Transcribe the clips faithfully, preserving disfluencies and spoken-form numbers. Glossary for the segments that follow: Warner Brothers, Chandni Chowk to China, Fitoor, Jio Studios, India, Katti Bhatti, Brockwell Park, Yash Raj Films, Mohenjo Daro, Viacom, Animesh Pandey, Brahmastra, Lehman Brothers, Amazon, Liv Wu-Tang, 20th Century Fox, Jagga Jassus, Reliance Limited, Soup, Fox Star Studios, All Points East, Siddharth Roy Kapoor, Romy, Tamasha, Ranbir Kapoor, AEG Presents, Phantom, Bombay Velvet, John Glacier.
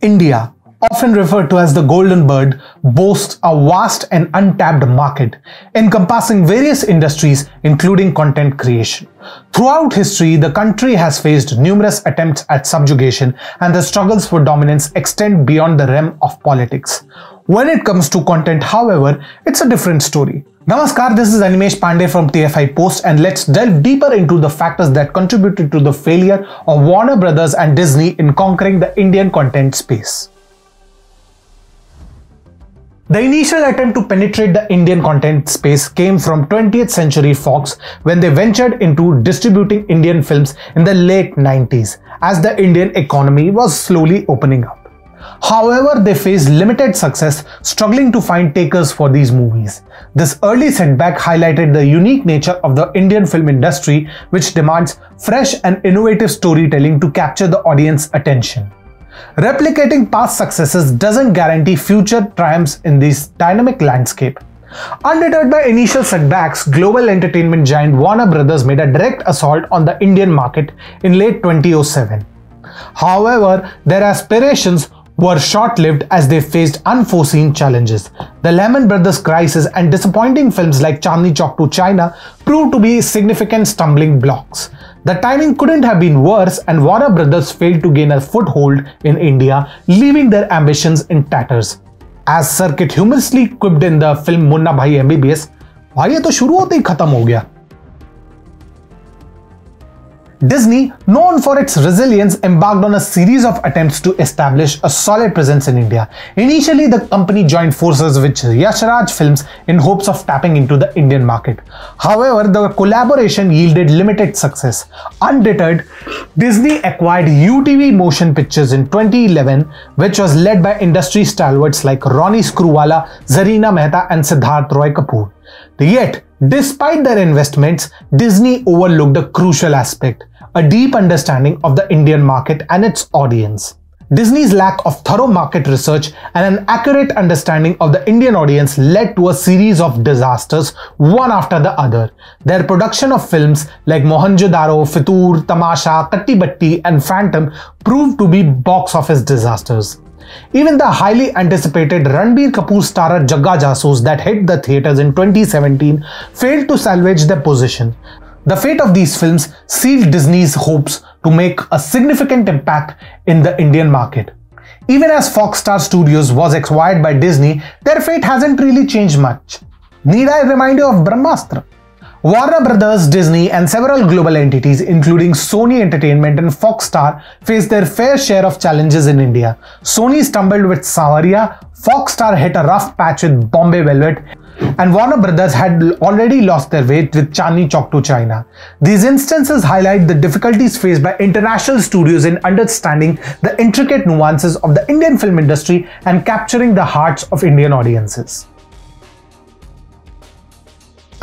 India, often referred to as the Golden Bird, boasts a vast and untapped market, encompassing various industries including content creation. Throughout history, the country has faced numerous attempts at subjugation, and the struggles for dominance extend beyond the realm of politics. When it comes to content, however, it's a different story. Namaskar, this is Animesh Pandey from T F I Post, and let's delve deeper into the factors that contributed to the failure of Warner Brothers and Disney in conquering the Indian content space. The initial attempt to penetrate the Indian content space came from twentieth century fox when they ventured into distributing Indian films in the late nineties, as the Indian economy was slowly opening up. However, they faced limited success, struggling to find takers for these movies. This early setback highlighted the unique nature of the Indian film industry, which demands fresh and innovative storytelling to capture the audience's attention. Replicating past successes doesn't guarantee future triumphs in this dynamic landscape. Undeterred by initial setbacks, global entertainment giant Warner Brothers made a direct assault on the Indian market in late twenty oh seven. However, their aspirations were short-lived as they faced unforeseen challenges. The Lehman Brothers crisis and disappointing films like Chandni Chowk to China proved to be significant stumbling blocks. The timing couldn't have been worse, and Warner Brothers failed to gain a foothold in India, leaving their ambitions in tatters. As Circuit humorously quipped in the film Munna Bhai M B B S, "Bhai, ye to shuru hote hi khatam ho gaya." Disney, known for its resilience, embarked on a series of attempts to establish a solid presence in India. Initially, the company joined forces with Yash Raj Films in hopes of tapping into the Indian market. However, the collaboration yielded limited success. Undeterred, Disney acquired U T V Motion Pictures in twenty eleven, which was led by industry stalwarts like Ronnie Screwvala, Zarina Mehta and Siddharth Roy Kapoor. Yet, despite their investments, Disney overlooked a crucial aspect: a deep understanding of the Indian market and its audience. Disney's lack of thorough market research and an accurate understanding of the Indian audience led to a series of disasters, one after the other. Their production of films like Mohenjo Daro, Fitoor, Tamasha, Katti Bhatti and Phantom proved to be box office disasters. Even the highly anticipated Ranbir Kapoor starrer Jagga Jassus that hit the theatres in twenty seventeen failed to salvage their position. The fate of these films sealed Disney's hopes to make a significant impact in the Indian market. Even as Fox Star Studios was acquired by Disney, their fate hasn't really changed much. Need I remind you of Brahmastra? Warner Brothers, Disney and several global entities including Sony Entertainment and Fox Star faced their fair share of challenges in India. Sony stumbled with Sawaria, Fox Star hit a rough patch with Bombay Velvet, and Warner Brothers had already lost their way with Chandni Chowk to China. These instances highlight the difficulties faced by international studios in understanding the intricate nuances of the Indian film industry and capturing the hearts of Indian audiences.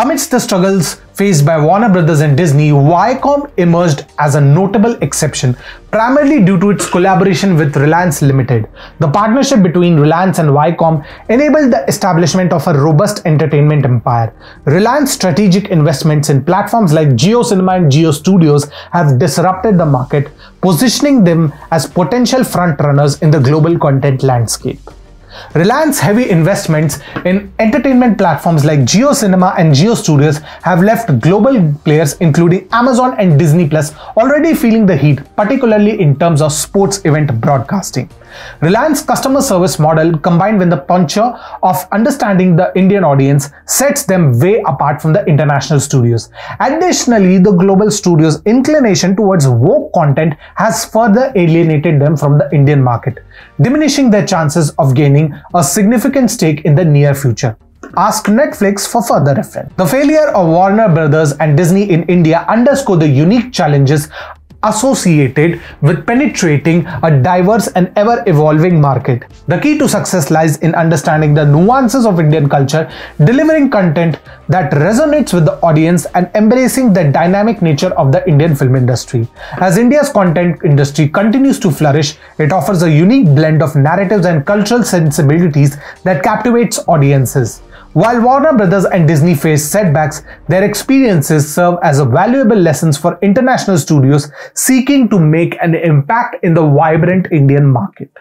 Amidst the struggles faced by Warner Brothers and Disney, Viacom emerged as a notable exception, primarily due to its collaboration with Reliance Limited. The partnership between Reliance and Viacom enabled the establishment of a robust entertainment empire. Reliance's strategic investments in platforms like Jio Cinema and Jio Studios have disrupted the market, positioning them as potential frontrunners in the global content landscape. Reliance's heavy investments in entertainment platforms like Jio Cinema and Jio Studios have left global players including Amazon and Disney Plus already feeling the heat, particularly in terms of sports event broadcasting. Reliance's customer service model, combined with the puncture of understanding the Indian audience, sets them way apart from the international studios. Additionally, the global studios' inclination towards woke content has further alienated them from the Indian market, diminishing their chances of gaining a significant stake in the near future. Ask Netflix for further reference. The failure of Warner Brothers and Disney in India underscore the unique challenges associated with penetrating a diverse and ever-evolving market. The key to success lies in understanding the nuances of Indian culture, delivering content that resonates with the audience and embracing the dynamic nature of the Indian film industry. As India's content industry continues to flourish, it offers a unique blend of narratives and cultural sensibilities that captivates audiences. While Warner Brothers and Disney face setbacks, their experiences serve as valuable lessons for international studios seeking to make an impact in the vibrant Indian market.